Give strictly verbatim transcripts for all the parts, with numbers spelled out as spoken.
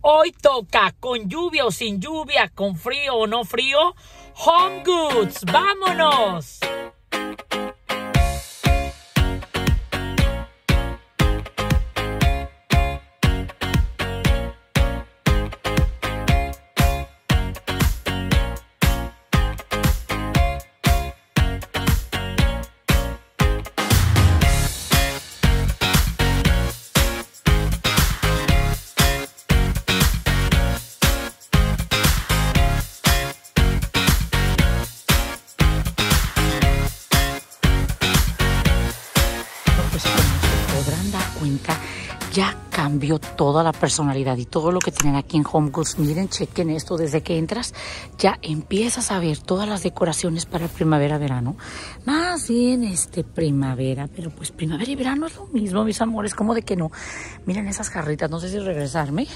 Hoy toca, con lluvia o sin lluvia, con frío o no frío, Home Goods. ¡Vámonos! Cambió toda la personalidad y todo lo que tienen aquí en Home Goods. Miren, chequen esto. Desde que entras ya empiezas a ver todas las decoraciones para primavera-verano. Más bien este primavera, pero pues primavera y verano es lo mismo, mis amores. ¿Cómo de que no? Miren esas jarritas. No sé si regresarme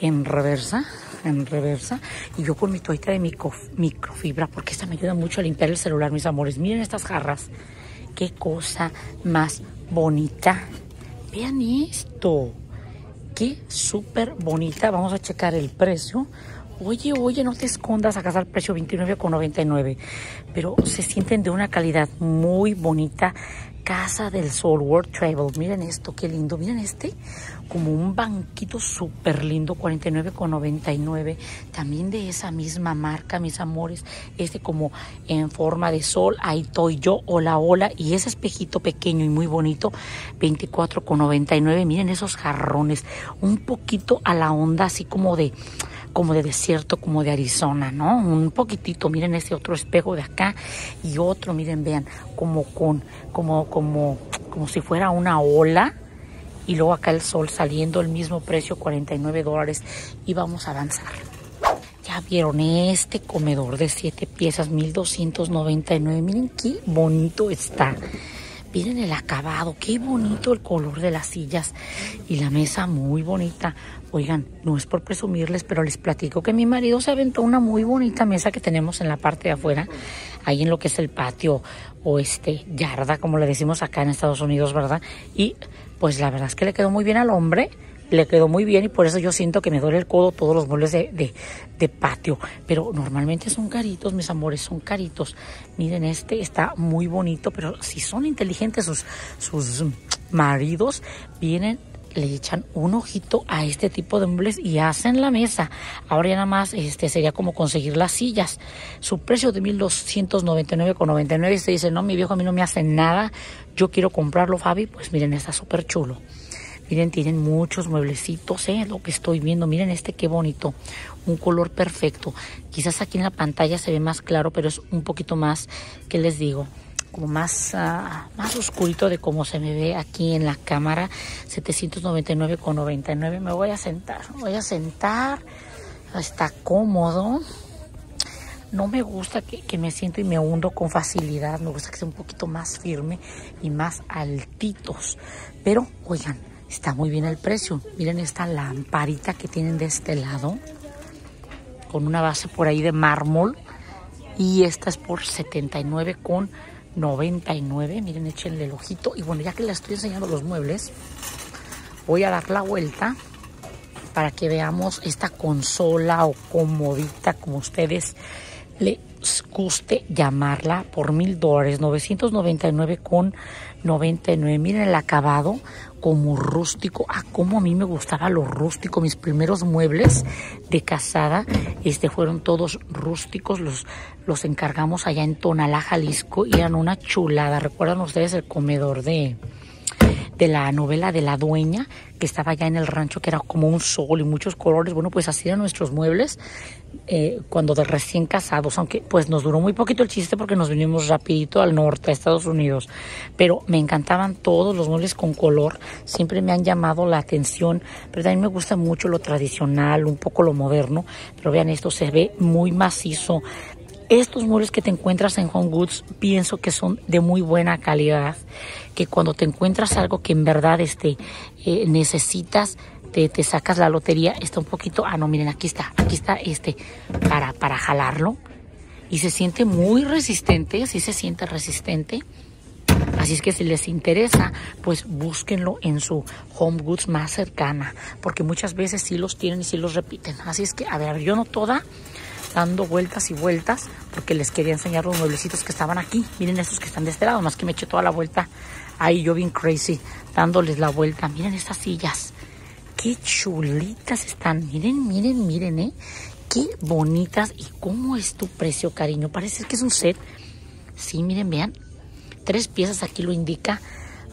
en reversa, en reversa. Y yo con mi toallita de micro, microfibra, porque esta me ayuda mucho a limpiar el celular, mis amores. Miren estas jarras. Qué cosa más bonita. Vean esto. Qué súper bonita. Vamos a checar el precio. Oye, oye, no te escondas. Acá está el precio veintinueve con noventa y nueve. Pero se sienten de una calidad muy bonita. Casa del Sol, World Travels. Miren esto, qué lindo. Miren este, como un banquito súper lindo, cuarenta y nueve con noventa y nueve. También de esa misma marca, mis amores. Este como en forma de sol. Ahí estoy yo, hola, hola. Y ese espejito pequeño y muy bonito, veinticuatro con noventa y nueve. Miren esos jarrones. Un poquito a la onda, así como de... como de desierto, como de Arizona, ¿no? Un poquitito, miren este otro espejo de acá y otro, miren, vean, como con, como, como, como si fuera una ola. Y luego acá el sol saliendo, el mismo precio, cuarenta y nueve dólares. Y vamos a avanzar. Ya vieron este comedor de siete piezas, mil doscientos noventa y nueve. Miren qué bonito está. Miren el acabado, qué bonito el color de las sillas y la mesa, muy bonita. Oigan, no es por presumirles, pero les platico que mi marido se aventó una muy bonita mesa que tenemos en la parte de afuera, ahí en lo que es el patio o este yarda, como le decimos acá en Estados Unidos, ¿verdad? Y pues la verdad es que le quedó muy bien al hombre. Le quedó muy bien y por eso yo siento que me duele el codo todos los muebles de, de, de patio. Pero normalmente son caritos, mis amores, son caritos. Miren, este está muy bonito, pero si son inteligentes sus, sus maridos, vienen, le echan un ojito a este tipo de muebles y hacen la mesa. Ahora ya nada más este, sería como conseguir las sillas. Su precio de mil doscientos noventa y nueve con noventa y nueve. Y se dice, no, mi viejo a mí no me hace nada, yo quiero comprarlo, Fabi. Pues miren, está súper chulo. Miren, tienen muchos mueblecitos, ¿eh? Lo que estoy viendo. Miren este, qué bonito. Un color perfecto. Quizás aquí en la pantalla se ve más claro, pero es un poquito más, ¿qué les digo? Como más, uh, más oscurito de como se me ve aquí en la cámara. setecientos noventa y nueve con noventa y nueve. Me voy a sentar. Me voy a sentar. Está cómodo. No me gusta que, que me siento y me hundo con facilidad. Me gusta que sea un poquito más firme y más altitos. Pero, oigan, está muy bien el precio. Miren esta lamparita que tienen de este lado, con una base por ahí de mármol. Y esta es por setenta y nueve con noventa y nueve. Miren, échenle el ojito. Y bueno, ya que les estoy enseñando los muebles, voy a dar la vuelta para que veamos esta consola o comodita, como ustedes le guste llamarla, por mil dólares, novecientos noventa y nueve con noventa y nueve. Miren el acabado como rústico. Ah, como a mí me gustaba lo rústico. Mis primeros muebles de casada este, fueron todos rústicos. Los, los encargamos allá en Tonalá, Jalisco, y eran una chulada. ¿Recuerdan ustedes el comedor de, de la novela de La Dueña? Que estaba allá en el rancho, que era como un sol y muchos colores. Bueno, pues así eran nuestros muebles eh, cuando de recién casados, aunque pues nos duró muy poquito el chiste porque nos vinimos rapidito al norte, a Estados Unidos. Pero me encantaban todos los muebles con color, siempre me han llamado la atención, pero también me gusta mucho lo tradicional, un poco lo moderno. Pero vean esto, se ve muy macizo. Estos muebles que te encuentras en Home Goods pienso que son de muy buena calidad, que cuando te encuentras algo que en verdad este, eh, necesitas, te, te sacas la lotería. Está un poquito, ah no, miren, aquí está, aquí está este, para, para jalarlo, y se siente muy resistente, sí se siente resistente. Así es que si les interesa, pues búsquenlo en su Home Goods más cercana, porque muchas veces sí los tienen y sí los repiten. Así es que, a ver, yo no toda dando vueltas y vueltas, porque les quería enseñar los mueblecitos que estaban aquí. Miren estos que están de este lado, más que me eché toda la vuelta. Ahí yo bien crazy, dándoles la vuelta. Miren estas sillas. Qué chulitas están. Miren, miren, miren, ¿eh? Qué bonitas. ¿Y cómo es tu precio, cariño? Parece que es un set. Sí, miren, vean. Tres piezas aquí lo indica.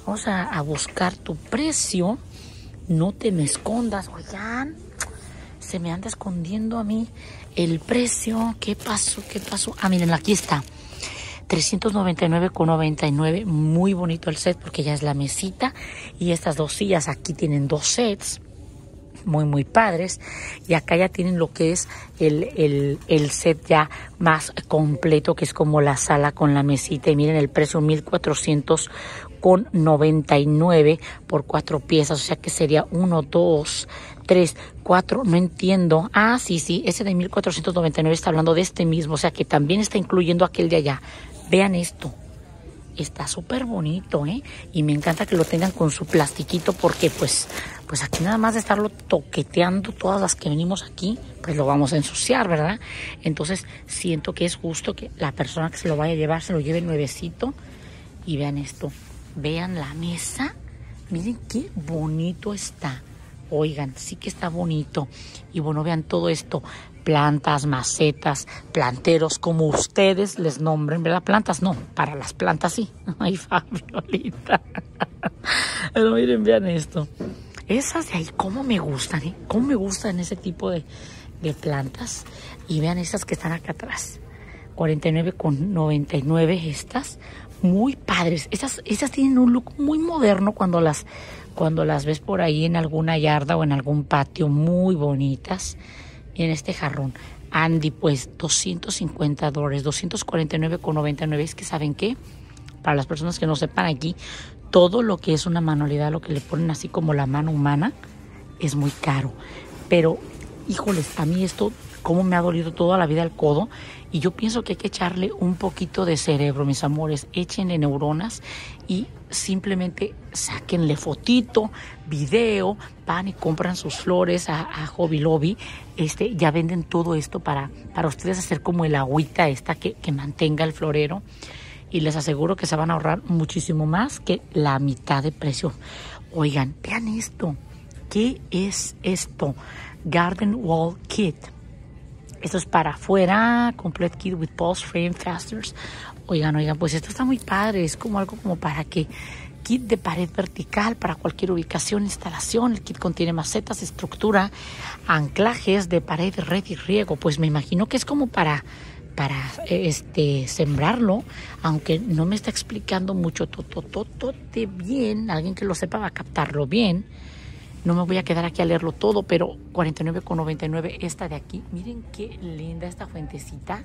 Vamos a, a buscar tu precio. No te me escondas. Oigan, se me anda escondiendo a mí el precio. ¿Qué pasó? ¿Qué pasó? Ah, miren, aquí está. trescientos noventa y nueve con noventa y nueve. Muy bonito el set, porque ya es la mesita. Y estas dos sillas aquí tienen dos sets. Muy, muy padres. Y acá ya tienen lo que es el, el, el set ya más completo, que es como la sala con la mesita. Y miren el precio, mil cuatrocientos con noventa y nueve por cuatro piezas. O sea que sería uno, dos, tres, cuatro. No entiendo. Ah, sí, sí. Ese de mil cuatrocientos noventa y nueve está hablando de este mismo. O sea que también está incluyendo aquel de allá. Vean esto. Está súper bonito, ¿eh? Y me encanta que lo tengan con su plastiquito, porque pues, pues aquí nada más de estarlo toqueteando todas las que venimos aquí, pues lo vamos a ensuciar, ¿verdad? Entonces siento que es justo que la persona que se lo vaya a llevar se lo lleve nuevecito. Y vean esto, vean la mesa, miren qué bonito está. Oigan, sí que está bonito. Y bueno, vean todo esto. Plantas, macetas, planteros, como ustedes les nombren, ¿verdad? Plantas no, para las plantas sí. Ay, Fabiolita. Pero miren, vean esto. Esas de ahí, cómo me gustan, ¿eh? Cómo me gustan ese tipo de, de plantas. Y vean esas que están acá atrás. cuarenta y nueve con noventa y nueve estas. Muy padres. Estas, estas tienen un look muy moderno cuando las... Cuando las ves por ahí en alguna yarda o en algún patio, muy bonitas. Miren este jarrón. Andy, pues, doscientos cincuenta dólares, doscientos cuarenta y nueve con noventa y nueve. Es que, ¿saben qué? Para las personas que no sepan aquí, todo lo que es una manualidad, lo que le ponen así como la mano humana, es muy caro. Pero, híjoles, a mí esto, cómo me ha dolido toda la vida el codo. Y yo pienso que hay que echarle un poquito de cerebro, mis amores. Échenle neuronas y... simplemente sáquenle fotito, video, van y compran sus flores a, a Hobby Lobby. Este, ya venden todo esto para, para ustedes hacer como el agüita esta que, que mantenga el florero. Y les aseguro que se van a ahorrar muchísimo más que la mitad de precio. Oigan, vean esto. ¿Qué es esto? Garden Wall Kit. Esto es para afuera. Complete kit with post frame fasteners. Oigan, oigan, pues esto está muy padre. Es como algo como para que kit de pared vertical para cualquier ubicación, instalación. El kit contiene macetas, estructura, anclajes de pared, red y riego. Pues me imagino que es como para, para este, sembrarlo, aunque no me está explicando mucho. Tototote bien. Alguien que lo sepa va a captarlo bien. No me voy a quedar aquí a leerlo todo, pero cuarenta y nueve con noventa y nueve esta de aquí. Miren qué linda esta fuentecita.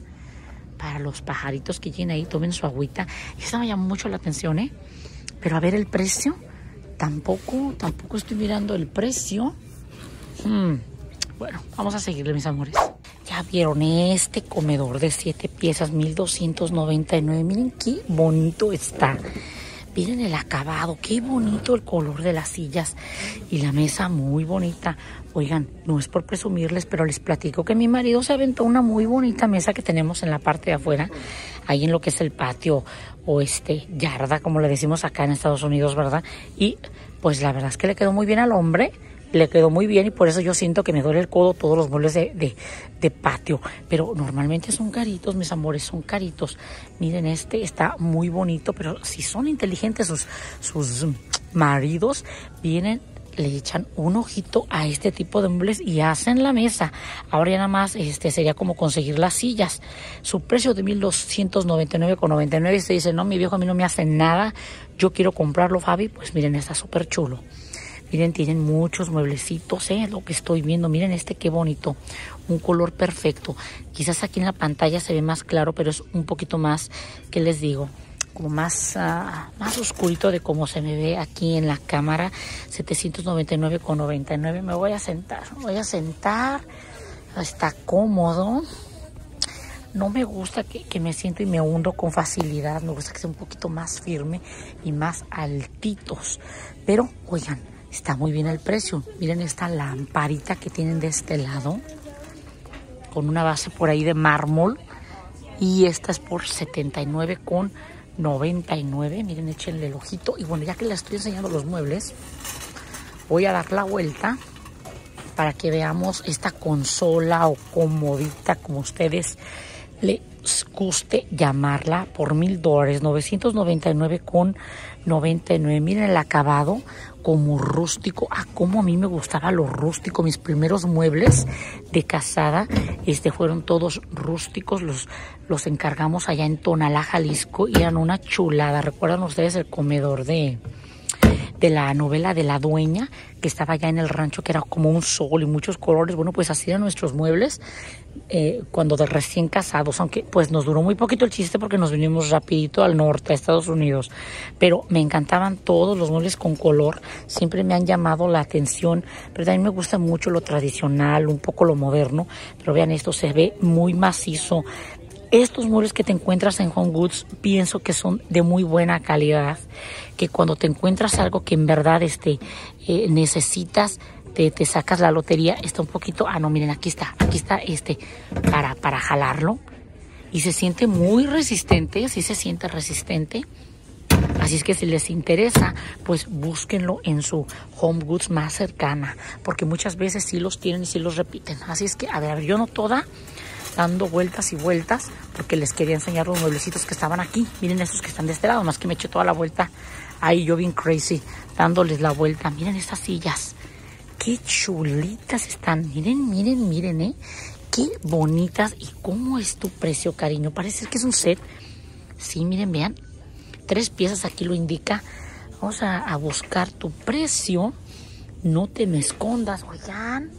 Para los pajaritos que lleguen ahí, tomen su agüita. Esta me llamó mucho la atención, ¿eh? Pero a ver el precio. Tampoco, tampoco estoy mirando el precio. Hmm. Bueno, vamos a seguirle, mis amores. Ya vieron este comedor de siete piezas, mil doscientos noventa y nueve. Miren qué bonito está. Miren el acabado, qué bonito el color de las sillas y la mesa, muy bonita. Oigan, no es por presumirles, pero les platico que mi marido se aventó una muy bonita mesa que tenemos en la parte de afuera, ahí en lo que es el patio o este yarda, como le decimos acá en Estados Unidos, ¿verdad? Y pues la verdad es que le quedó muy bien al hombre. Le quedó muy bien y por eso yo siento que me duele el codo todos los muebles de, de, de patio. Pero normalmente son caritos, mis amores, son caritos. Miren, este está muy bonito, pero si son inteligentes sus, sus maridos, vienen, le echan un ojito a este tipo de muebles y hacen la mesa. Ahora ya nada más este, sería como conseguir las sillas. Su precio de mil doscientos noventa y nueve con noventa y nueve. Y se dice, no, mi viejo a mí no me hace nada, yo quiero comprarlo, Fabi. Pues miren, está súper chulo. Miren, tienen muchos mueblecitos, ¿eh? Lo que estoy viendo. Miren este, qué bonito. Un color perfecto. Quizás aquí en la pantalla se ve más claro, pero es un poquito más, ¿qué les digo? Como más, uh, más oscurito de como se me ve aquí en la cámara. setecientos noventa y nueve con noventa y nueve. Me voy a sentar. Me voy a sentar. Está cómodo. No me gusta que, que me siento y me hundo con facilidad. Me gusta que sea un poquito más firme y más altitos. Pero, oigan, está muy bien el precio. Miren esta lamparita que tienen de este lado, con una base por ahí de mármol. Y esta es por setenta y nueve con noventa y nueve. Miren, échenle el ojito. Y bueno, ya que les estoy enseñando los muebles, voy a dar la vuelta para que veamos esta consola o comodita, como ustedes les guste llamarla, por mil dólares, novecientos noventa y nueve con noventa y nueve. Miren el acabado como rústico. Ah, como a mí me gustaba lo rústico. Mis primeros muebles de casada este, fueron todos rústicos. Los, los encargamos allá en Tonalá, Jalisco, y eran una chulada. ¿Recuerdan ustedes el comedor de... de la novela de La Dueña, que estaba allá en el rancho, que era como un sol y muchos colores? Bueno, pues así eran nuestros muebles eh, cuando de recién casados, aunque pues nos duró muy poquito el chiste porque nos vinimos rapidito al norte, a Estados Unidos. Pero me encantaban todos los muebles con color, siempre me han llamado la atención, pero también me gusta mucho lo tradicional, un poco lo moderno. Pero vean esto, se ve muy macizo. Estos muebles que te encuentras en Home Goods pienso que son de muy buena calidad, que cuando te encuentras algo que en verdad este, eh, necesitas, te, te sacas la lotería. Está un poquito... Ah, no, miren, aquí está, aquí está este para, para jalarlo. Y se siente muy resistente, sí se siente resistente. Así es que si les interesa, pues búsquenlo en su Home Goods más cercana, porque muchas veces sí los tienen y sí los repiten. Así es que, a ver, yo no toda... dando vueltas y vueltas, porque les quería enseñar los mueblecitos que estaban aquí. Miren esos que están de este lado, más que me eché toda la vuelta. Ahí yo bien crazy, dándoles la vuelta. Miren estas sillas, qué chulitas están. Miren, miren, miren, ¿eh? Qué bonitas. ¿Y cómo es tu precio, cariño? Parece que es un set. Sí, miren, vean. Tres piezas, aquí lo indica. Vamos a, a buscar tu precio. No te me escondas, oigan.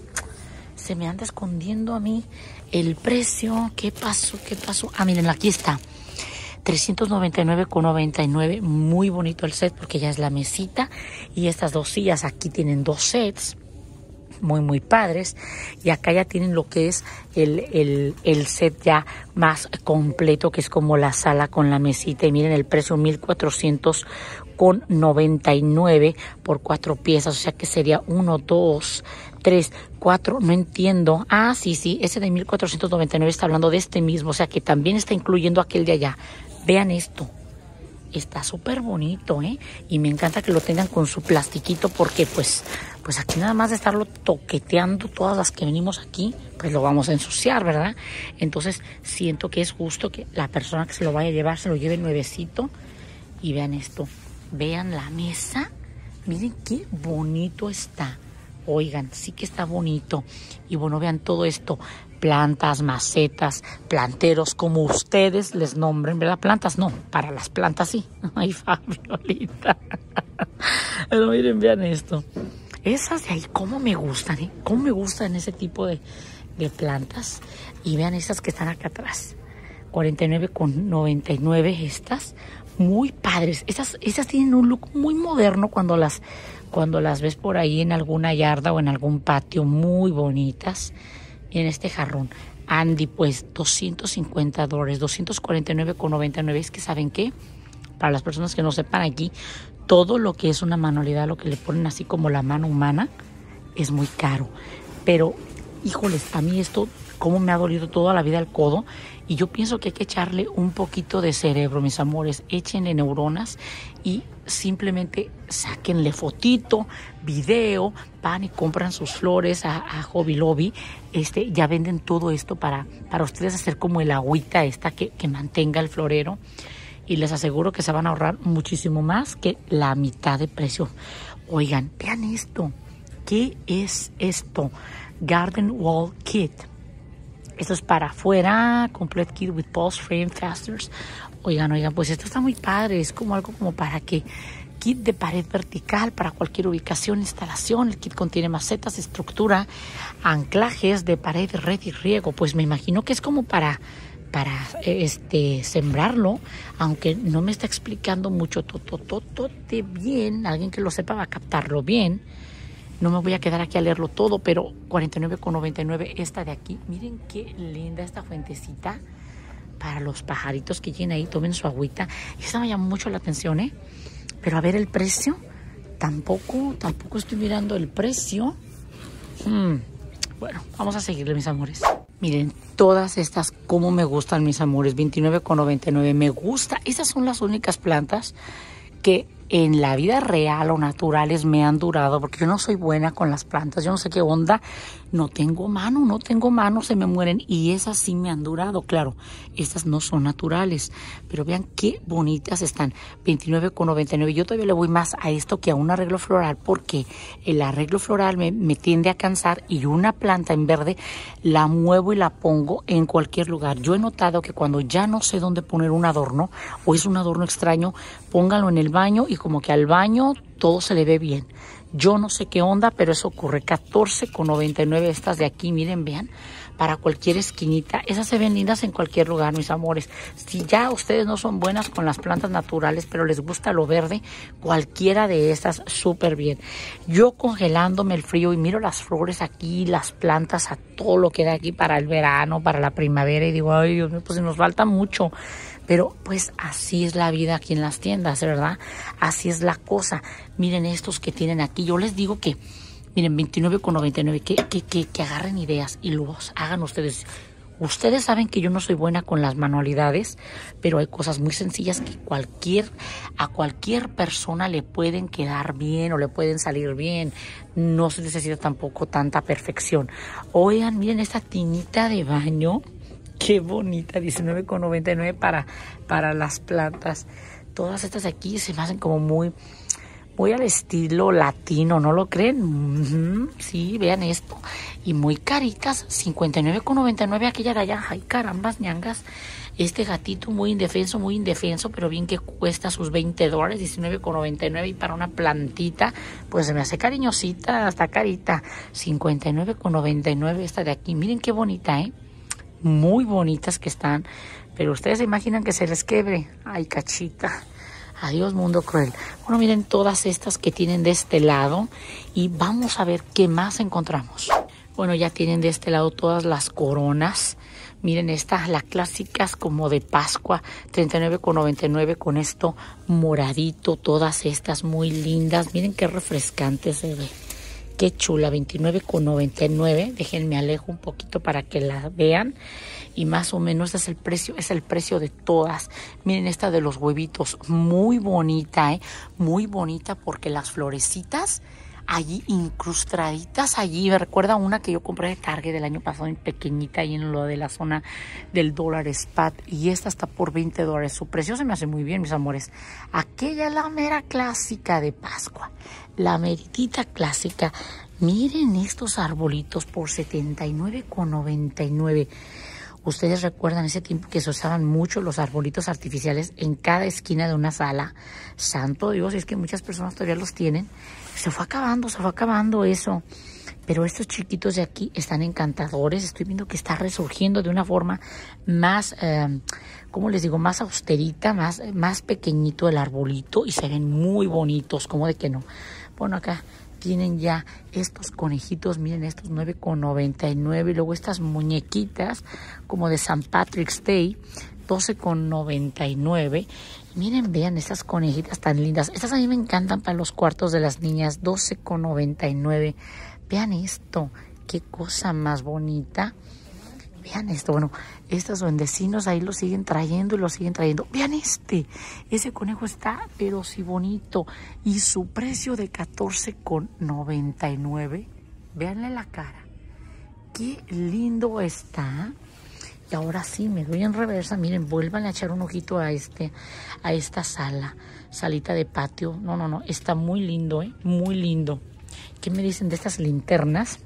Se me anda escondiendo a mí el precio. ¿Qué pasó? ¿Qué pasó? Ah, miren, aquí está. trescientos noventa y nueve con noventa y nueve. Muy bonito el set, porque ya es la mesita. Y estas dos sillas aquí tienen dos sets. Muy, muy padres. Y acá ya tienen lo que es el, el, el set ya más completo, que es como la sala con la mesita. Y miren el precio, mil cuatrocientos con noventa y nueve por cuatro piezas. O sea que sería uno, dos... tres, cuatro, no entiendo. Ah, sí, sí, ese de mil cuatrocientos noventa y nueve está hablando de este mismo, o sea que también está incluyendo aquel de allá. Vean esto, está súper bonito, ¿eh? Y me encanta que lo tengan con su plastiquito, porque pues, pues aquí nada más de estarlo toqueteando todas las que venimos aquí, pues lo vamos a ensuciar, ¿verdad? Entonces siento que es justo que la persona que se lo vaya a llevar se lo lleve nuevecito. Y vean esto, vean la mesa, miren qué bonito está. Oigan, sí que está bonito. Y bueno, vean todo esto. Plantas, macetas, planteros, como ustedes les nombren, ¿verdad? Plantas no, para las plantas sí. Ay, Fabiolita. Pero miren, vean esto. Esas de ahí, cómo me gustan, ¿eh? Cómo me gustan ese tipo de, de plantas. Y vean esas que están acá atrás. cuarenta y nueve con noventa y nueve estas. Muy padres. Estas, estas tienen un look muy moderno cuando las... cuando las ves por ahí en alguna yarda o en algún patio, muy bonitas. Miren este jarrón. Andy, pues, doscientos cincuenta dólares, doscientos cuarenta y nueve con noventa y nueve. Es que, ¿saben qué? Para las personas que no sepan aquí, todo lo que es una manualidad, lo que le ponen así como la mano humana, es muy caro. Pero, híjoles, a mí esto, cómo me ha dolido toda la vida el codo. Y yo pienso que hay que echarle un poquito de cerebro, mis amores. Échenle neuronas y... simplemente sáquenle fotito, video, van y compran sus flores a, a Hobby Lobby. Este, ya venden todo esto para, para ustedes hacer como el agüita esta que, que mantenga el florero. Y les aseguro que se van a ahorrar muchísimo más que la mitad de precio. Oigan, vean esto. ¿Qué es esto? Garden Wall Kit. Esto es para afuera. Complete Kit with Pulse Frame Fasteners. Oigan, oigan, pues esto está muy padre. Es como algo como para que kit de pared vertical para cualquier ubicación, instalación. El kit contiene macetas, estructura, anclajes de pared, red y riego. Pues me imagino que es como para, para este, sembrarlo, aunque no me está explicando mucho tototote bien. Alguien que lo sepa va a captarlo bien. No me voy a quedar aquí a leerlo todo, pero cuarenta y nueve con noventa y nueve esta de aquí. Miren qué linda esta fuentecita. para los pajaritos que lleguen ahí, tomen su agüita. Y eso me llamó mucho la atención, ¿eh? Pero a ver el precio, tampoco, tampoco estoy mirando el precio. Hmm. Bueno, vamos a seguirle, mis amores. Miren, todas estas, como me gustan, mis amores, veintinueve con noventa y nueve, me gusta. Estas son las únicas plantas que en la vida real o naturales me han durado, porque yo no soy buena con las plantas, yo no sé qué onda, no tengo mano, no tengo mano, se me mueren, y esas sí me han durado. Claro, estas no son naturales, pero vean qué bonitas están, veintinueve con noventa y nueve, yo todavía le voy más a esto que a un arreglo floral, porque el arreglo floral me, me tiende a cansar, y una planta en verde la muevo y la pongo en cualquier lugar. Yo he notado que cuando ya no sé dónde poner un adorno, o es un adorno extraño, póngalo en el baño, y como que al baño todo se le ve bien. Yo no sé qué onda, pero eso ocurre. catorce con noventa y nueve estas de aquí, miren, vean, para cualquier esquinita. Esas se ven lindas en cualquier lugar, mis amores. Si ya ustedes no son buenas con las plantas naturales, pero les gusta lo verde, cualquiera de estas, súper bien. Yo congelándome el frío y miro las flores aquí, las plantas, a todo lo que da aquí para el verano, para la primavera, y digo, ay, Dios mío, pues nos falta mucho. Pero pues así es la vida aquí en las tiendas, ¿verdad? Así es la cosa. Miren estos que tienen aquí. Yo les digo que, miren, veintinueve con noventa y nueve, que, que, que, que agarren ideas y los hagan ustedes. Ustedes saben que yo no soy buena con las manualidades, pero hay cosas muy sencillas que cualquier, a cualquier persona le pueden quedar bien o le pueden salir bien. No se necesita tampoco tanta perfección. Oigan, miren esta tinita de baño. Qué bonita, diecinueve con noventa y nueve para, para las plantas. Todas estas de aquí se me hacen como muy, muy al estilo latino, ¿no lo creen? Mm-hmm. Sí, vean esto. Y muy caritas, cincuenta y nueve con noventa y nueve aquella de allá. Ay, carambas, ñangas. Este gatito muy indefenso, muy indefenso, pero bien que cuesta sus veinte dólares, diecinueve con noventa y nueve. Y para una plantita, pues se me hace cariñosita, hasta carita. cincuenta y nueve con noventa y nueve esta de aquí. Miren qué bonita, ¿eh? Muy bonitas que están, pero ustedes se imaginan que se les quebre. Ay, cachita, adiós mundo cruel. Bueno, miren todas estas que tienen de este lado, y vamos a ver qué más encontramos. Bueno, ya tienen de este lado todas las coronas. Miren estas, las clásicas como de Pascua, treinta y nueve con noventa y nueve, con esto moradito. Todas estas muy lindas, miren qué refrescante se ve. Qué chula, veintinueve con noventa y nueve. Déjenme alejo un poquito para que la vean. Y más o menos es el precio, es el precio de todas. Miren esta de los huevitos, muy bonita, ¿eh? Muy bonita, porque las florecitas allí incrustaditas allí. Me recuerda una que yo compré de Target del año pasado, en pequeñita, ahí en lo de la zona del Dollar Spot. Y esta está por veinte dólares. Su precio se me hace muy bien, mis amores. Aquella es la mera clásica de Pascua. La meritita clásica. Miren estos arbolitos por setenta y nueve con noventa y nueve. Ustedes recuerdan ese tiempo que se usaban mucho los arbolitos artificiales en cada esquina de una sala. Santo Dios, es que muchas personas todavía los tienen. Se fue acabando, se fue acabando eso. Pero estos chiquitos de aquí están encantadores. Estoy viendo que está resurgiendo de una forma más, eh, ¿cómo les digo? Más austerita, más, más pequeñito el arbolito. Y se ven muy bonitos, ¿cómo de que no? Bueno, acá tienen ya estos conejitos. Miren estos, nueve con noventa y nueve. Y luego estas muñequitas como de San Patrick's Day, doce con noventa y nueve. Miren, vean estas conejitas tan lindas. Estas a mí me encantan para los cuartos de las niñas, doce con noventa y nueve. Vean esto, qué cosa más bonita. Vean esto, bueno, estos duendecinos ahí los siguen trayendo y los siguen trayendo. Vean este, ese conejo está pero sí bonito. Y su precio de catorce con noventa y nueve. Veanle la cara, qué lindo está. Y ahora sí, me doy en reversa. Miren, vuelvan a echar un ojito a este, a esta sala, salita de patio. No, no, no, está muy lindo, ¿eh? Muy lindo. ¿Qué me dicen de estas linternas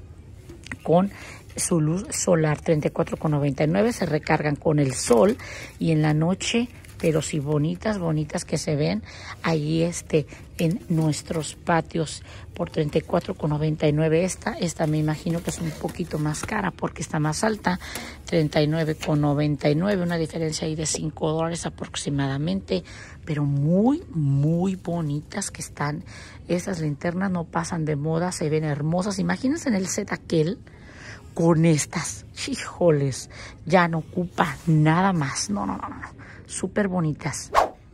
con su luz solar? treinta y cuatro con noventa y nueve, se recargan con el sol y en la noche, pero sí bonitas, bonitas que se ven ahí este, en nuestros patios, por treinta y cuatro con noventa y nueve esta. Esta me imagino que es un poquito más cara porque está más alta, treinta y nueve con noventa y nueve, una diferencia ahí de cinco dólares aproximadamente, pero muy, muy bonitas que están. Estas linternas no pasan de moda, se ven hermosas. Imagínense en el set aquel, con estas, híjoles, ya no ocupa nada más. No, no, no, no, súper bonitas.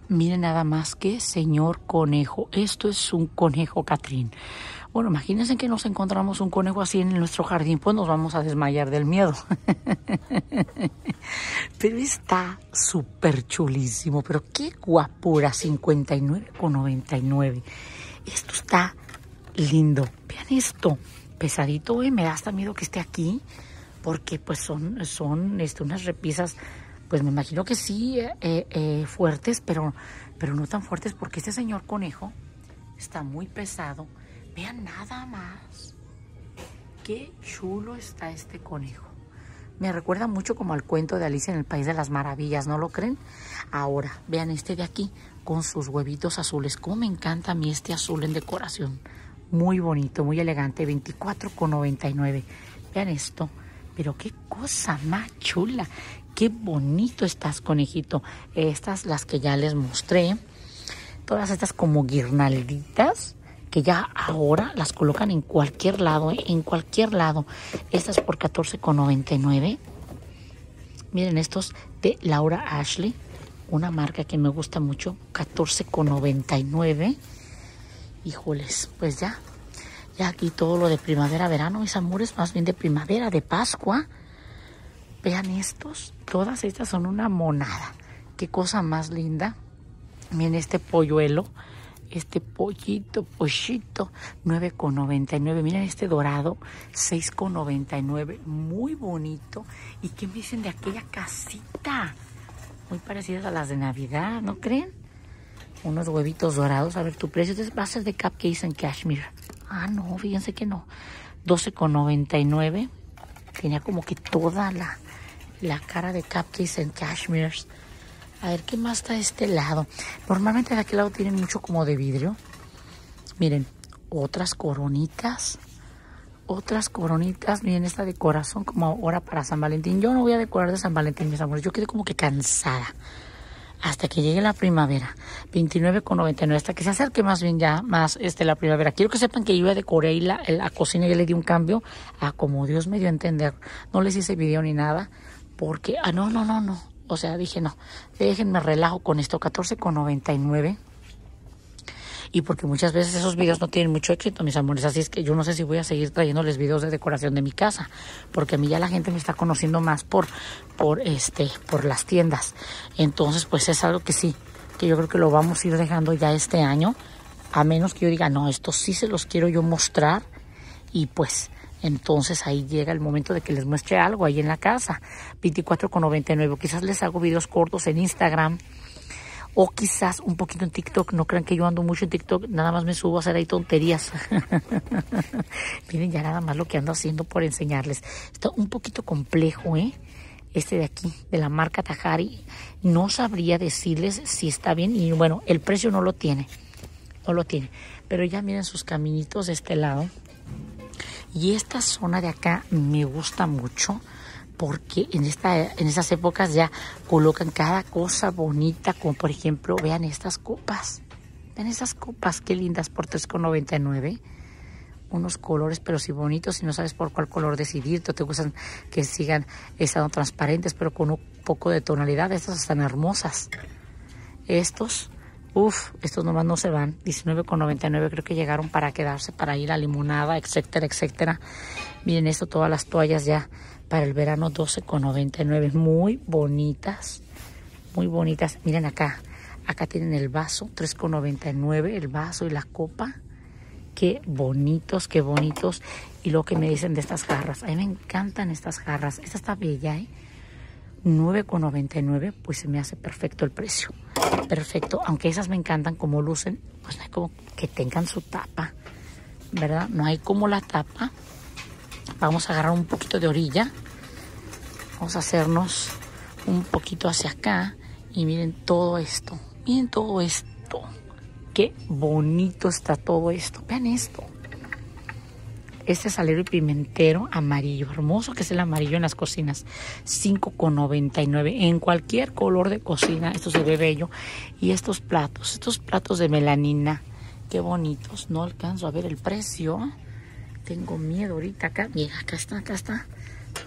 Miren nada más que señor conejo. Esto es un conejo Catrín. Bueno, imagínense que nos encontramos un conejo así en nuestro jardín, pues nos vamos a desmayar del miedo. Pero está súper chulísimo, pero qué guapura, cincuenta y nueve con noventa y nueve. Esto está lindo. Vean esto, pesadito, ¿eh? Me da hasta miedo que esté aquí, porque pues son, son este, unas repisas, pues me imagino que sí, eh, eh, fuertes, pero, pero no tan fuertes, porque este señor conejo está muy pesado. Vean nada más. Qué chulo está este conejo. Me recuerda mucho como al cuento de Alicia en el País de las Maravillas, ¿no lo creen? Ahora, vean este de aquí con sus huevitos azules. Cómo me encanta a mí este azul en decoración. Muy bonito, muy elegante. veinticuatro con noventa y nueve. Vean esto. Pero qué cosa más chula. Qué bonito estás, conejito. Estas, las que ya les mostré. Todas estas como guirnalditas, que ya ahora las colocan en cualquier lado, ¿eh? En cualquier lado. Estas por catorce con noventa y nueve. Miren estos de Laura Ashley, una marca que me gusta mucho, catorce con noventa y nueve. Híjoles, pues ya, ya aquí todo lo de primavera, verano, mis amores, más bien de primavera, de Pascua. Vean estos, todas estas son una monada. Qué cosa más linda. Miren este polluelo. Este pollito, pollito, nueve con noventa y nueve. Miren este dorado, seis con noventa y nueve. Muy bonito. ¿Y qué me dicen de aquella casita? Muy parecidas a las de Navidad, ¿no creen? Unos huevitos dorados. A ver, tu precio va a ser de Cupcakes en Cashmere. Ah, no, fíjense que no. doce con noventa y nueve. Tenía como que toda la, la cara de Cupcakes en Cashmere. A ver, ¿qué más está de este lado? Normalmente de aquel lado tienen mucho como de vidrio. Miren, otras coronitas. Otras coronitas. Miren, esta de corazón como ahora para San Valentín. Yo no voy a decorar de San Valentín, mis amores. Yo quedé como que cansada. Hasta que llegue la primavera. veintinueve con noventa y nueve. Hasta que se acerque más bien ya más este, la primavera. Quiero que sepan que yo ya decoré y la, la cocina ya le di un cambio a como Dios me dio a entender. No les hice video ni nada. Porque, ah, no, no, no, no. O sea, dije, no, déjenme relajo con esto, catorce con noventa y nueve. Y porque muchas veces esos videos no tienen mucho éxito, mis amores. Así es que yo no sé si voy a seguir trayéndoles videos de decoración de mi casa. Porque a mí ya la gente me está conociendo más por, por, este, por las tiendas. Entonces, pues es algo que sí, que yo creo que lo vamos a ir dejando ya este año. A menos que yo diga, no, esto sí se los quiero yo mostrar. Y pues... entonces ahí llega el momento de que les muestre algo ahí en la casa. veinticuatro con noventa y nueve. Quizás les hago videos cortos en Instagram. O quizás un poquito en TikTok. No crean que yo ando mucho en TikTok. Nada más me subo a hacer ahí tonterías. Miren ya nada más lo que ando haciendo por enseñarles. Está un poquito complejo, ¿eh? Este de aquí, de la marca Tahari. No sabría decirles si está bien. Y bueno, el precio no lo tiene. No lo tiene. Pero ya miren sus caminitos de este lado. Y esta zona de acá me gusta mucho porque en, esta, en estas épocas ya colocan cada cosa bonita, como por ejemplo, vean estas copas. Vean estas copas, qué lindas, por tres con noventa y nueve. Unos colores, pero sí bonitos, y no sabes por cuál color decidirte. Te gustan que sigan estando transparentes, pero con un poco de tonalidad. Estas están hermosas. Estos... uf, estos nomás no se van. diecinueve con noventa y nueve, creo que llegaron para quedarse, para ir a limonada, etcétera, etcétera. Miren esto, todas las toallas ya para el verano, doce con noventa y nueve. Muy bonitas, muy bonitas. Miren acá, acá tienen el vaso, tres con noventa y nueve, el vaso y la copa. Qué bonitos, qué bonitos. Y lo que me dicen de estas jarras. A mí me encantan estas jarras. Esta está bella, ¿eh? nueve con noventa y nueve, pues se me hace perfecto el precio. Perfecto, aunque esas me encantan como lucen, pues no hay como que tengan su tapa, ¿verdad? No hay como la tapa. Vamos a agarrar un poquito de orilla. Vamos a hacernos un poquito hacia acá. Y miren todo esto. Miren todo esto. Qué bonito está todo esto. Vean esto. Este salero y pimentero amarillo, hermoso que es el amarillo en las cocinas, cinco con noventa y nueve, en cualquier color de cocina, esto se ve bello. Y estos platos, estos platos de melanina, qué bonitos, no alcanzo a ver el precio, tengo miedo ahorita acá, mira, acá está, acá está,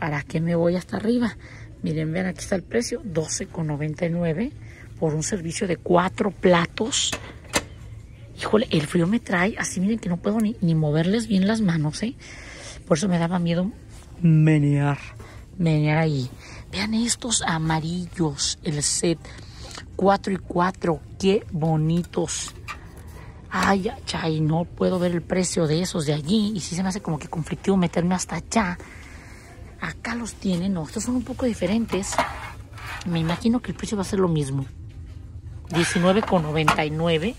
¿para qué me voy hasta arriba? Miren, vean, aquí está el precio, doce con noventa y nueve por un servicio de cuatro platos. Híjole, el frío me trae, así miren que no puedo ni, ni moverles bien las manos, ¿eh? Por eso me daba miedo menear, menear ahí. Vean estos amarillos, el set, cuatro y cuatro, qué bonitos. Ay, chay, no puedo ver el precio de esos de allí. Y sí se me hace como que conflictivo meterme hasta allá. Acá los tienen, no, estos son un poco diferentes. Me imagino que el precio va a ser lo mismo. diecinueve con noventa y nueve.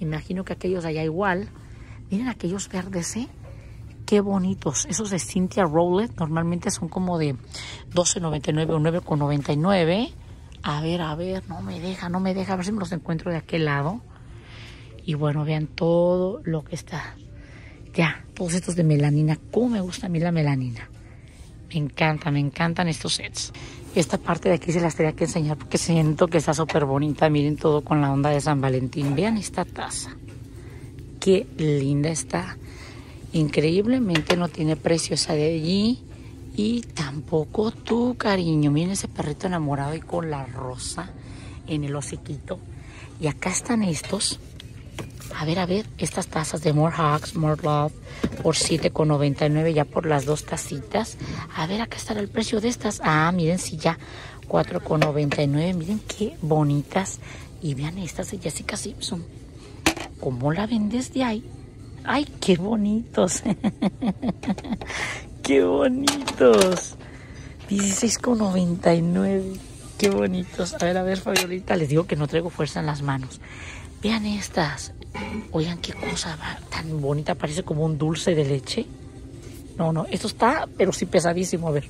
Me imagino que aquellos allá igual. Miren aquellos verdes, ¿eh? Qué bonitos. Esos de Cynthia Rowlett normalmente son como de doce con noventa y nueve o nueve con noventa y nueve. A ver, a ver, no me deja, no me deja. A ver si me los encuentro de aquel lado. Y bueno, vean todo lo que está. Ya, todos estos de melanina. ¿Cómo me gusta a mí la melanina? Me encanta, me encantan estos sets. Esta parte de aquí se las tenía que enseñar porque siento que está súper bonita. Miren todo con la onda de San Valentín. Vean esta taza. Qué linda está. Increíblemente no tiene precio esa de allí. Y tampoco tu cariño. Miren ese perrito enamorado y con la rosa en el hociquito. Y acá están estos. A ver, a ver, estas tazas de More Hugs, More Love, por siete con noventa y nueve, ya por las dos tacitas. A ver, acá estará el precio de estas. Ah, miren, sí, ya, cuatro con noventa y nueve, miren qué bonitas. Y vean estas de Jessica Simpson. ¿Cómo la ven desde ahí? ¡Ay, qué bonitos! ¡Qué bonitos! dieciséis con noventa y nueve, qué bonitos. A ver, a ver, Fabiolita, les digo que no traigo fuerza en las manos. Vean estas. Oigan, qué cosa tan bonita. Parece como un dulce de leche. No, no. Esto está, pero sí pesadísimo. A ver,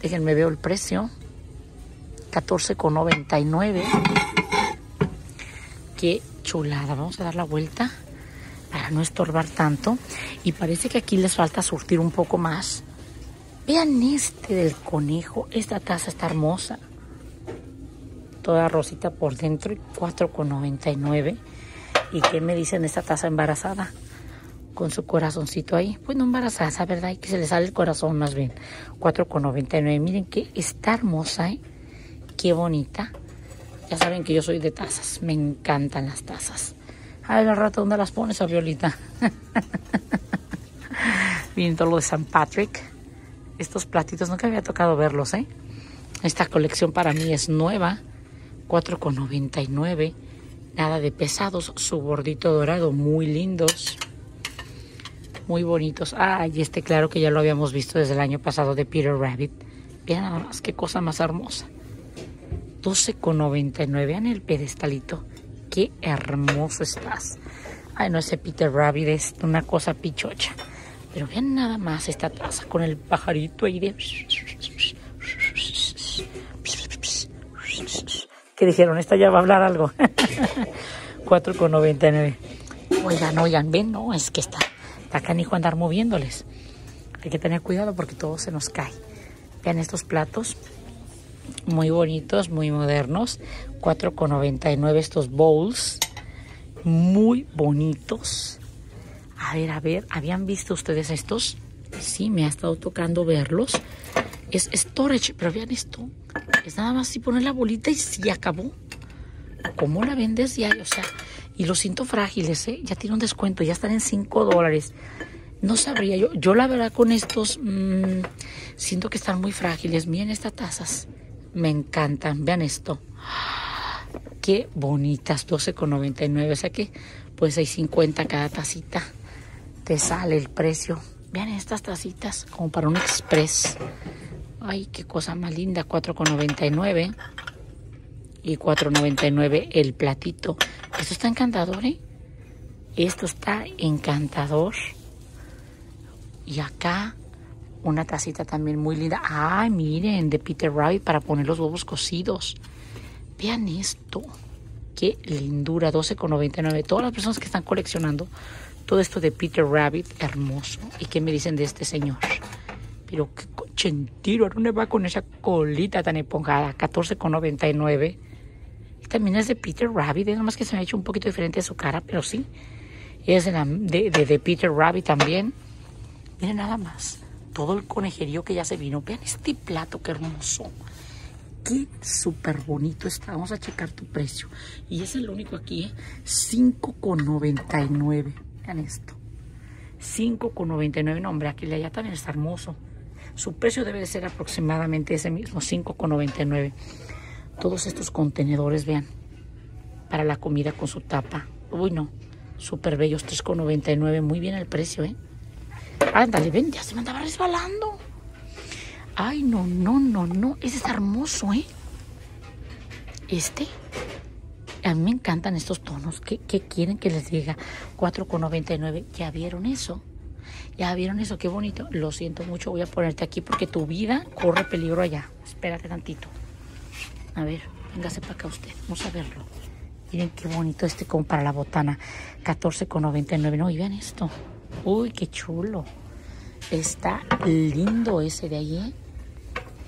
déjenme ver el precio. catorce con noventa y nueve. Qué chulada. Vamos a dar la vuelta para no estorbar tanto. Y parece que aquí les falta surtir un poco más. Vean este del conejo. Esta taza está hermosa. Toda rosita por dentro, cuatro con noventa y nueve. ¿Y qué me dicen esta taza embarazada? Con su corazoncito ahí. Pues no embarazada, ¿verdad? Y que se le sale el corazón más bien. cuatro con noventa y nueve. Miren que está hermosa, ¿eh? Qué bonita. Ya saben que yo soy de tazas. Me encantan las tazas. A ver, al rato, ¿dónde las pones, Violita? Miren todo lo de San Patrick. Estos platitos, nunca había tocado verlos, ¿eh? Esta colección para mí es nueva. cuatro con noventa y nueve, nada de pesados, su bordito dorado, muy lindos, muy bonitos. Ah, y este claro que ya lo habíamos visto desde el año pasado de Peter Rabbit. Vean nada más, qué cosa más hermosa. doce con noventa y nueve, vean el pedestalito, qué hermoso estás. Ay, no, ese Peter Rabbit es una cosa pichocha. Pero vean nada más esta taza con el pajarito ahí de... Que dijeron, esta ya va a hablar algo. cuatro con noventa y nueve. Oigan, oigan, ven, no, es que está, está canijo andar moviéndoles. Hay que tener cuidado porque todo se nos cae. Vean estos platos, muy bonitos, muy modernos. cuatro con noventa y nueve estos bowls, muy bonitos. A ver, a ver, ¿habían visto ustedes estos? Sí, me ha estado tocando verlos. Es storage, pero vean esto. Es nada más así poner la bolita y sí acabó. ¿Cómo la vendes ya? O sea, y los siento frágiles, ¿eh? Ya tiene un descuento, ya están en cinco dólares. No sabría yo. Yo la verdad con estos mmm, siento que están muy frágiles. Miren estas tazas. Me encantan. Vean esto. Qué bonitas. doce con noventa y nueve. O sea que pues seis cincuenta cada tacita. Te sale el precio. Vean estas tacitas como para un express. Ay, qué cosa más linda, cuatro con noventa y nueve y cuatro con noventa y nueve el platito. Esto está encantador, ¿eh? Esto está encantador. Y acá una tacita también muy linda. Ay, miren, de Peter Rabbit para poner los huevos cocidos. Vean esto. Qué lindura, doce con noventa y nueve. Todas las personas que están coleccionando todo esto de Peter Rabbit, hermoso. ¿Y qué me dicen de este señor? Pero qué cochentiro, ¿a dónde va con esa colita tan esponjada? catorce con noventa y nueve. También es de Peter Rabbit, nada más que se me ha hecho un poquito diferente de su cara, pero sí. Es de, la, de, de, de Peter Rabbit también. Miren nada más. todo el conejerío que ya se vino. Vean este plato, qué hermoso. Qué súper bonito está. Vamos a checar tu precio. Y es el único aquí, ¿eh? cinco con noventa y nueve. Vean esto. cinco con noventa y nueve. No, hombre, aquí de allá también está hermoso. Su precio debe de ser aproximadamente ese mismo, cinco con noventa y nueve. Todos estos contenedores, vean. Para la comida con su tapa. Uy, no. Súper bellos, tres con noventa y nueve. Muy bien el precio, ¿eh? Ándale, ven, ya se me andaba resbalando. Ay, no, no, no, no. Ese está hermoso, ¿eh? Este. A mí me encantan estos tonos. ¿Qué, qué quieren que les diga? cuatro con noventa y nueve. ¿Ya vieron eso? ¿Ya vieron eso? Qué bonito. Lo siento mucho. Voy a ponerte aquí porque tu vida corre peligro allá. Espérate tantito. A ver, véngase para acá usted. Vamos a verlo. Miren qué bonito este como para la botana. catorce con noventa y nueve. No, y vean esto. Uy, qué chulo. Está lindo ese de ahí, ¿eh?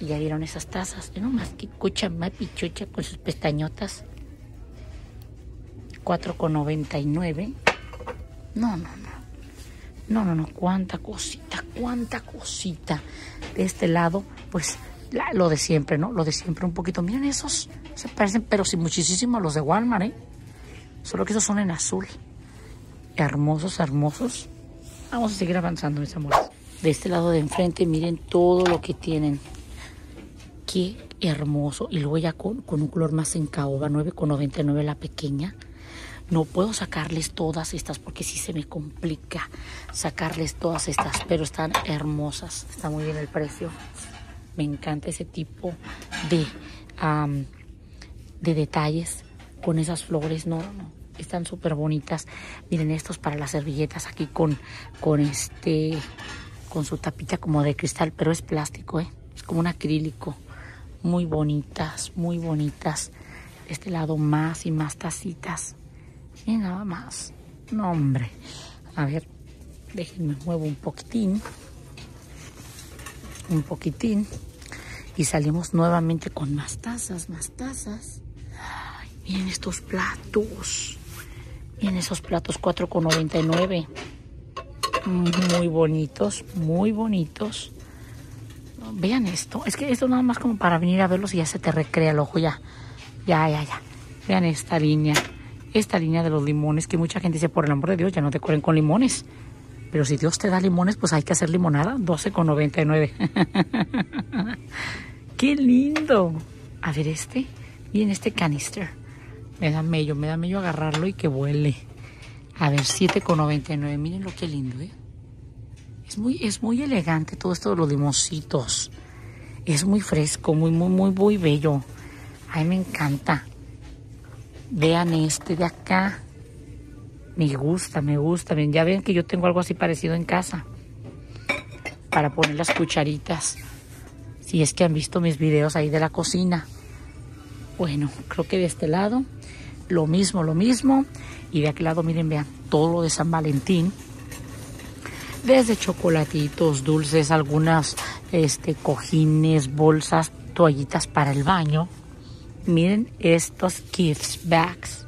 Y ya vieron esas tazas. No más que cucha más pichucha con sus pestañotas. cuatro con noventa y nueve. No, no, no. No, no, no. Cuánta cosita, cuánta cosita. De este lado, pues, la, lo de siempre, ¿no? Lo de siempre un poquito. Miren esos. Se parecen, pero sí, muchísimo a los de Walmart, ¿eh? Solo que esos son en azul. Hermosos, hermosos. Vamos a seguir avanzando, mis amores. De este lado de enfrente, miren todo lo que tienen. Qué hermoso. Y luego ya con, con un color más en caoba, nueve con noventa y nueve la pequeña. No puedo sacarles todas estas porque sí se me complica sacarles todas estas. Pero están hermosas. Está muy bien el precio. Me encanta ese tipo de, um, de detalles con esas flores. No, no. Están súper bonitas. Miren estos para las servilletas aquí con, con este... con su tapita como de cristal, pero es plástico, ¿eh? Es como un acrílico. Muy bonitas, muy bonitas. De este lado más y más tacitas. Y nada más. No, hombre. A ver, déjenme muevo un poquitín. Un poquitín. Y salimos nuevamente con más tazas, más tazas. Ay, miren estos platos. Miren esos platos, cuatro con noventa y nueve. Muy bonitos, muy bonitos. Vean esto. Es que esto nada más como para venir a verlos y ya se te recrea el ojo, ya. Ya, ya, ya. Vean esta línea. Esta línea de los limones que mucha gente dice, por el amor de Dios, ya no te corren con limones. Pero si Dios te da limones, pues hay que hacer limonada. doce con noventa y nueve. ¡Qué lindo! A ver este. Miren este canister. Me da mello, me da mello agarrarlo y que vuele. A ver, siete con noventa y nueve. Miren lo que lindo, ¿eh? Es muy, es muy elegante todo esto de los limoncitos. Es muy fresco, muy, muy, muy, muy bello. Ay, me encanta. Vean este de acá. Me gusta, me gusta. Miren, ya ven que yo tengo algo así parecido en casa. Para poner las cucharitas. Si es que han visto mis videos ahí de la cocina. Bueno, creo que de este lado... lo mismo, lo mismo. Y de aquel lado, miren, vean, todo lo de San Valentín. Desde chocolatitos, dulces, algunas este, cojines, bolsas, toallitas para el baño. Miren estos gift bags.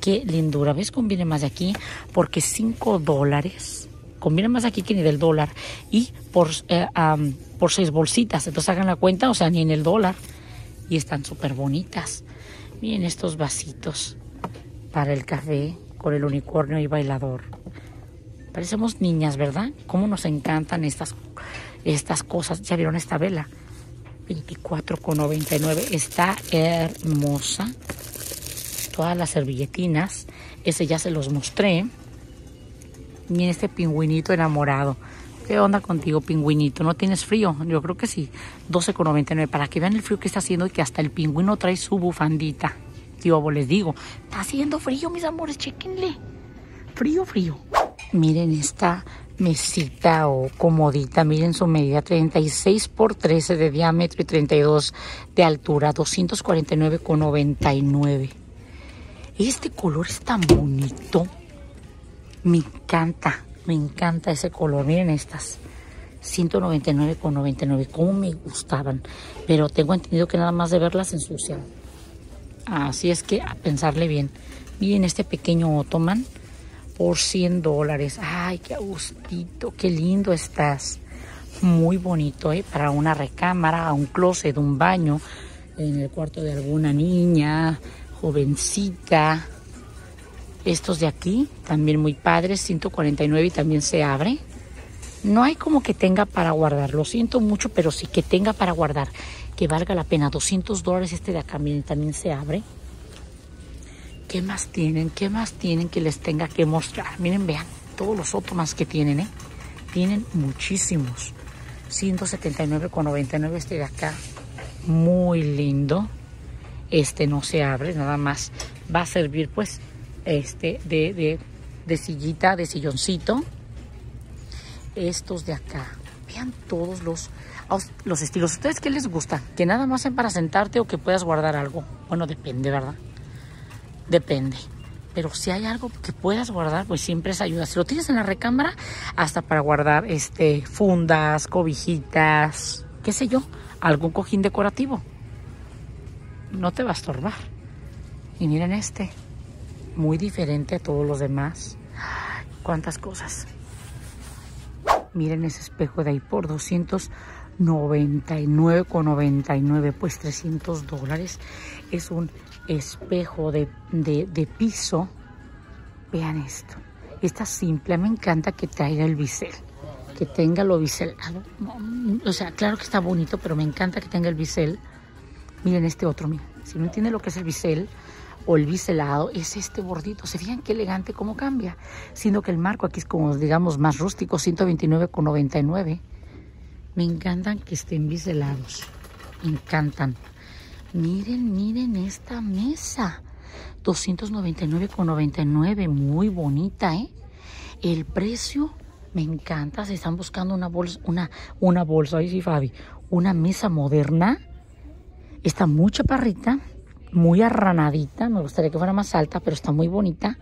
Qué lindura. ¿Ves? Conviene más de aquí porque cinco dólares. Conviene más aquí que ni del dólar. Y por, eh, um, por seis bolsitas. Entonces hagan la cuenta, o sea, ni en el dólar. Y están súper bonitas. Miren estos vasitos para el café con el unicornio y bailador. Parecemos niñas, ¿verdad? Cómo nos encantan estas, estas cosas. ¿Ya vieron esta vela? veinticuatro con noventa y nueve. Está hermosa. Todas las servilletinas. Ese ya se los mostré. Miren este pingüinito enamorado. ¿Qué onda contigo, pingüinito? ¿No tienes frío? Yo creo que sí. doce con noventa y nueve. Para que vean el frío que está haciendo y que hasta el pingüino trae su bufandita. Tío, les digo. Está haciendo frío, mis amores. Chéquenle. Frío, frío. Miren esta mesita o comodita. Miren su medida. treinta y seis por trece de diámetro y treinta y dos de altura. doscientos cuarenta y nueve con noventa y nueve. Este color es tan bonito. Me encanta. Me encanta ese color. Miren estas. ciento noventa y nueve con noventa y nueve. Cómo me gustaban. Pero tengo entendido que nada más de verlas ensucian. Así es que a pensarle bien. Miren este pequeño otomán por cien dólares. Ay, qué agustito. Qué lindo estás. muy bonito, ¿eh? Para una recámara, un closet, un baño, en el cuarto de alguna niña, jovencita. Estos de aquí, también muy padres, ciento cuarenta y nueve, y también se abre. No hay como que tenga para guardar, lo siento mucho, pero sí que tenga para guardar, que valga la pena. doscientos dólares este de acá, miren, también se abre. ¿Qué más tienen? ¿Qué más tienen que les tenga que mostrar? Miren, vean, todos los otros que tienen, ¿eh? Tienen muchísimos. ciento setenta y nueve con noventa y nueve este de acá, muy lindo. Este no se abre, nada más va a servir, pues, este de, de, de sillita, de silloncito. Estos de acá, vean todos los, los estilos. ¿Ustedes qué les gusta? ¿Que nada más sean para sentarte o que puedas guardar algo? Bueno, depende, ¿verdad? Depende. Pero si hay algo que puedas guardar, pues siempre es ayuda. Si lo tienes en la recámara, hasta para guardar este fundas, cobijitas, qué sé yo, algún cojín decorativo. No te va a estorbar. Y miren este, muy diferente a todos los demás. Ay, cuántas cosas. Miren ese espejo de ahí por doscientos noventa y nueve con noventa y nueve, pues trescientos dólares. Es un espejo de, de, de piso. Vean esto. Esta simple, me encanta que traiga el bisel, que tenga lo biselado. O sea, claro que está bonito, pero me encanta que tenga el bisel. Miren este otro, miren. Si no entiende lo que es el bisel o el biselado, es este bordito. Se fijan qué elegante cómo cambia, siendo que el marco aquí es como, digamos, más rústico. Ciento veintinueve con noventa y nueve. Me encantan que estén biselados, me encantan. Miren, miren esta mesa, doscientos noventa y nueve con noventa y nueve, muy bonita, ¿eh? El precio me encanta. Si están buscando una bolsa, una, una bolsa, ahí sí, Fabi, una mesa moderna, está muy chaparrita, muy arranadita, me gustaría que fuera más alta, pero está muy bonita,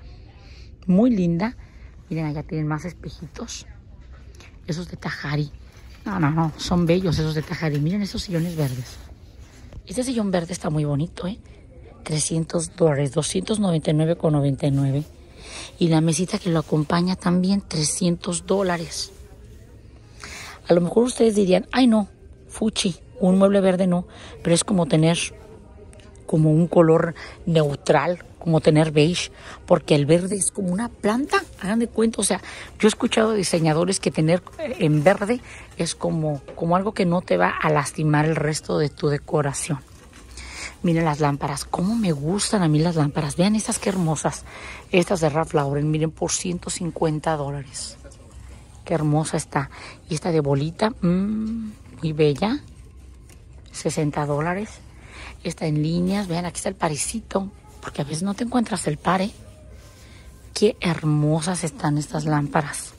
muy linda. Miren, allá tienen más espejitos, esos de Tahari. No, no, no, son bellos esos de Tahari. Miren esos sillones verdes. Este sillón verde está muy bonito, ¿eh? trescientos dólares, doscientos noventa y nueve con noventa y nueve. Y la mesita que lo acompaña también, trescientos dólares. A lo mejor ustedes dirían, ay no, fuchi, un mueble verde no, pero es como tener como un color neutral, como tener beige, porque el verde es como una planta, hagan de cuenta. O sea, yo he escuchado de diseñadores que tener en verde es como, como algo que no te va a lastimar el resto de tu decoración. Miren las lámparas, cómo me gustan a mí las lámparas. Vean estas qué hermosas, estas de Ralph Lauren, miren, por ciento cincuenta dólares. Qué hermosa está. Y esta de bolita, mmm, muy bella, sesenta dólares. Está en líneas, vean, aquí está el parecito, porque a veces no te encuentras el pare. Qué hermosas están estas lámparas.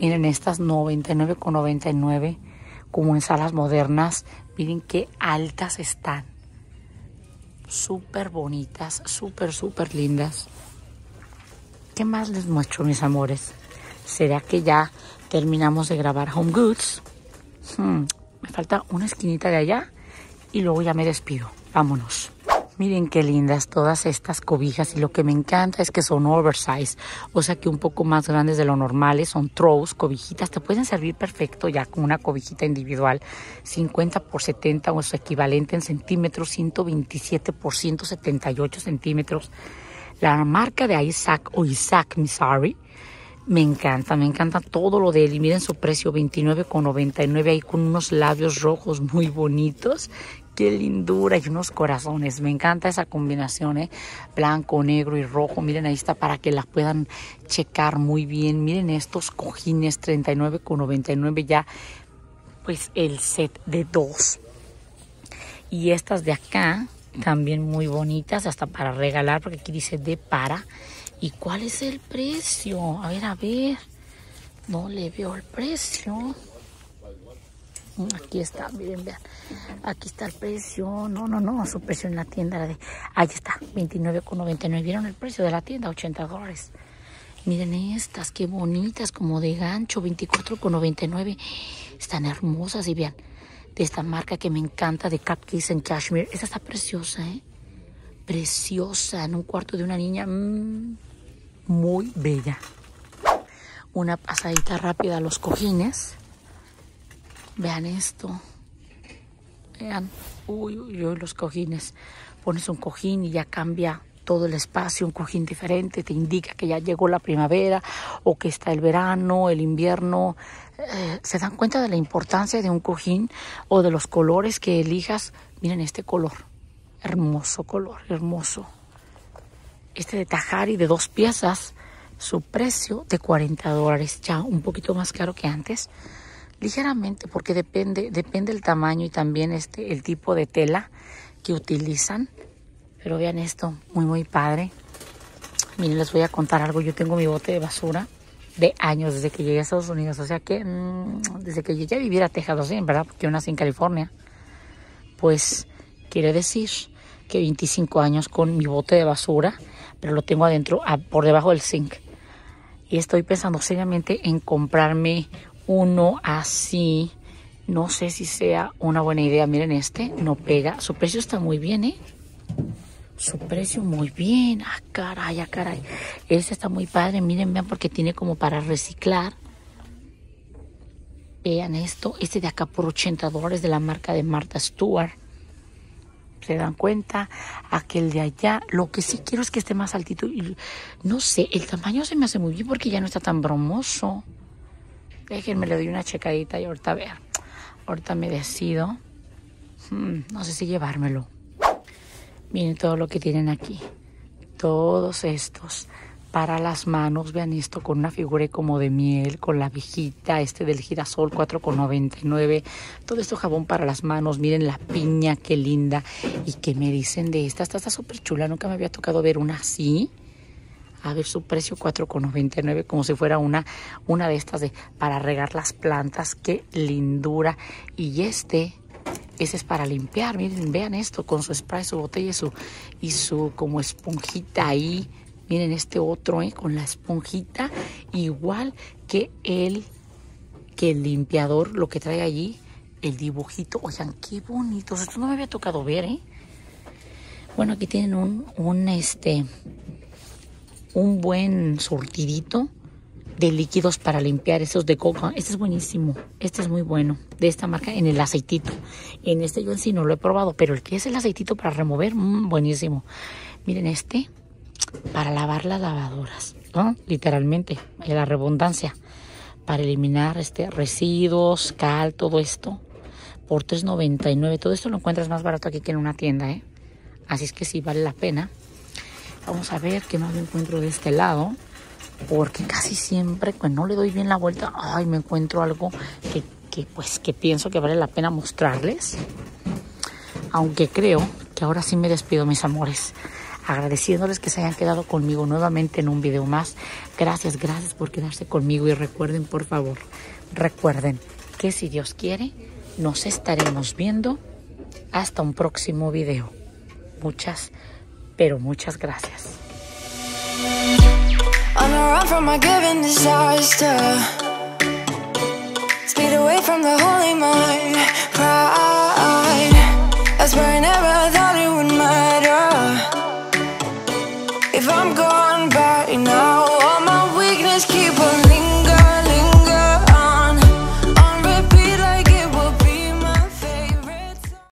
Miren estas, noventa y nueve con noventa y nueve, como en salas modernas. Miren qué altas están. Súper bonitas, súper, súper lindas. ¿Qué más les muestro, mis amores? ¿Será que ya terminamos de grabar Home Goods? Hmm, me falta una esquinita de allá. Y luego ya me despido. Vámonos. Miren qué lindas todas estas cobijas. Y lo que me encanta es que son oversize. O sea que un poco más grandes de lo normal. Son throws, cobijitas. Te pueden servir perfecto ya con una cobijita individual. cincuenta por setenta o su equivalente en centímetros. ciento veintisiete por ciento setenta y ocho centímetros. La marca de Isaac o Isaac Missoni. Me encanta, me encanta todo lo de él. Y miren su precio, veintinueve con noventa y nueve, ahí con unos labios rojos muy bonitos. Qué lindura, y unos corazones. Me encanta esa combinación, ¿eh? Blanco, negro y rojo. Miren, ahí está para que las puedan checar muy bien. Miren estos cojines, treinta y nueve con noventa y nueve, ya pues el set de dos. Y estas de acá, también muy bonitas, hasta para regalar, porque aquí dice de para. ¿Y cuál es el precio? A ver, a ver. No le veo el precio. Aquí está, miren, vean. Aquí está el precio. No, no, no, su precio en la tienda. La de... Ahí está, veintinueve con noventa y nueve. ¿Vieron el precio de la tienda? ochenta dólares. Miren estas, qué bonitas, como de gancho, veinticuatro con noventa y nueve. Están hermosas, y vean. De esta marca que me encanta, de Cupcakes en Cashmere. Esta está preciosa, ¿eh? Preciosa, en un cuarto de una niña, mmm, muy bella. Una pasadita rápida a los cojines. Vean esto. Vean. Uy, uy, uy, los cojines. Pones un cojín y ya cambia todo el espacio, un cojín diferente, te indica que ya llegó la primavera o que está el verano, el invierno. Eh, ¿se dan cuenta de la importancia de un cojín o de los colores que elijas? Miren este color, hermoso color, hermoso. Este de Tahari de dos piezas, su precio de cuarenta dólares, ya un poquito más caro que antes. Ligeramente, porque depende, depende el tamaño y también este, el tipo de tela que utilizan. Pero vean esto, muy muy padre. Miren, les voy a contar algo. Yo tengo mi bote de basura de años, desde que llegué a Estados Unidos. O sea que, mmm, desde que llegué a vivir a Texas, en verdad, porque yo nací en California. Pues, quiere decir que veinticinco años con mi bote de basura, pero lo tengo adentro, a, por debajo del sink. Y estoy pensando seriamente en comprarme uno así. No sé si sea una buena idea. Miren este, no pega. Su precio está muy bien, ¿eh? Su precio muy bien. Ah, caray, ah, caray. Este está muy padre. Miren, vean, porque tiene como para reciclar. Vean esto. Este de acá por ochenta dólares, de la marca de Martha Stewart. ¿Se dan cuenta? Aquel de allá. Lo que sí quiero es que esté más altito. No sé, el tamaño se me hace muy bien porque ya no está tan bromoso. Déjenme, le doy una checadita y ahorita a ver. Ahorita me decido. Hmm, no sé si llevármelo. Miren todo lo que tienen aquí. Todos estos. Para las manos, vean esto, con una figura como de miel, con la viejita, este del girasol, cuatro con noventa y nueve. Todo esto jabón para las manos. Miren la piña, qué linda. ¿Y qué me dicen de esta? Esta está súper chula. Nunca me había tocado ver una así. A ver, su precio cuatro con noventa y nueve, como si fuera una, una de estas de para regar las plantas. ¡Qué lindura! Y este, ese es para limpiar. Miren, vean esto, con su spray, su botella y su, y su como esponjita ahí. Miren este otro, ¿eh? Con la esponjita, igual que el, que el limpiador, lo que trae allí, el dibujito. Oigan, qué bonitos. Esto no me había tocado ver, ¿eh? Bueno, aquí tienen un, un este... un buen surtidito de líquidos para limpiar, esos de coco. Este es buenísimo, este es muy bueno, de esta marca, en el aceitito. En este yo en sí no lo he probado, pero el que es el aceitito para remover, mmm, buenísimo. Miren este, para lavar las lavadoras, ¿no? Literalmente, la redundancia, para eliminar este, residuos, cal, todo esto, por tres noventa y nueve. Todo esto lo encuentras más barato aquí que en una tienda, ¿eh? Así es que sí, vale la pena. Vamos a ver qué más me encuentro de este lado, porque casi siempre cuando pues, no le doy bien la vuelta, ay, me encuentro algo que, que, pues, que pienso que vale la pena mostrarles. Aunque creo que ahora sí me despido, mis amores, agradeciéndoles que se hayan quedado conmigo nuevamente en un video más. Gracias, gracias por quedarse conmigo y recuerden, por favor, recuerden que si Dios quiere, nos estaremos viendo hasta un próximo video. Muchas gracias. Pero muchas gracias. On the run from my given disaster. Speed away from the holy mind.